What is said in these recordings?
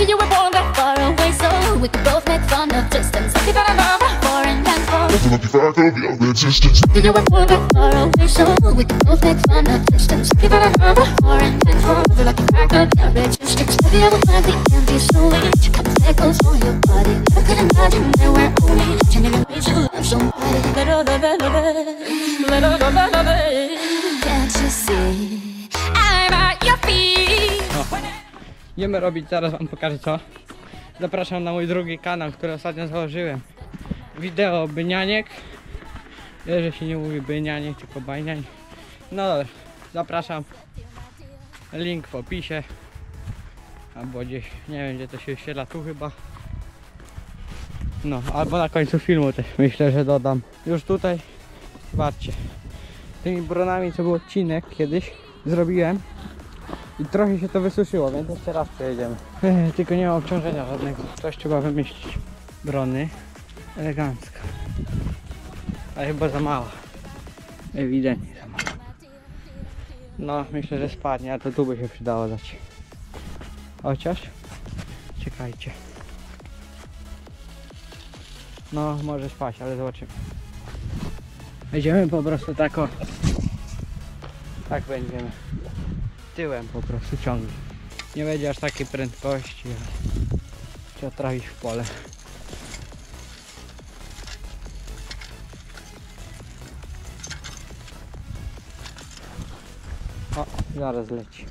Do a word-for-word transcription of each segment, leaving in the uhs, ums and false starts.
maybe you were born that far away, so we could both make fun of distance. If you found love, foreign and foreign, if you look far, there'll be a resistance. Maybe you were born that far away, so we could both make fun of distance. If you found love, foreign and foreign, if you look far, there'll be a resistance. Maybe you would find the envy so weak, you can take those on your body. I could imagine there were only ten ways to love somebody. Little, little, little, little, little, little. Can't you see I'm at your feet? Idziemy robić, zaraz wam pokażę co. Zapraszam na mój drugi kanał, który ostatnio założyłem. Wideo bynianiek. Wiesz, że się nie mówi bynianiek, tylko bajniań. No dobra, zapraszam. Link w opisie. Albo gdzieś, nie wiem gdzie to się wyświetla, tu chyba. No, albo na końcu filmu też myślę, że dodam. Już tutaj, zobaczcie. Tymi bronami co był odcinek kiedyś, zrobiłem. I trochę się to wysuszyło, więc jeszcze raz przejedziemy. Ech, tylko nie ma obciążenia żadnego. Coś trzeba wymyślić. Brony. Elegancka. Ale chyba za mała. Ewidentnie za mała. No, myślę, że spadnie, ale to tu by się przydało dać. Chociaż? Czekajcie. No, może spaść, ale zobaczymy. Będziemy po prostu tak o... Tak będziemy. Tyłem po prostu ciągnie. Nie będzie aż takiej prędkości. Trzeba trafić w pole. O, zaraz leci.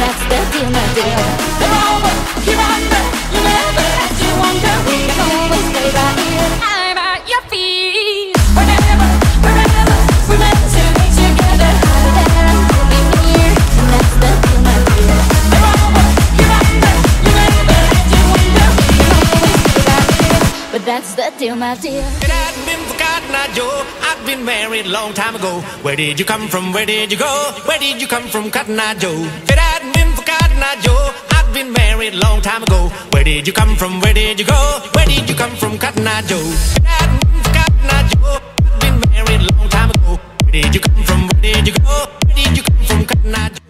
That's the deal, my dear. It hadn't been for Cotton-Eyed Joe. I'd been married a long time ago. Where did you come from? Where did you go? Where did you come from, Cotton-Eyed Joe? If it hadn't been for Cotton-Eyed Joe, I'd been married a long time ago. Where did you come from? Where did you go? Where did you come from, Cotton-Eyed Joe? If it hadn't been for Cotton-Eyed Joe, I'd been married a long time ago. Where did you come from? Where did you go? Where did you come from, Cotton-Eyed Joe?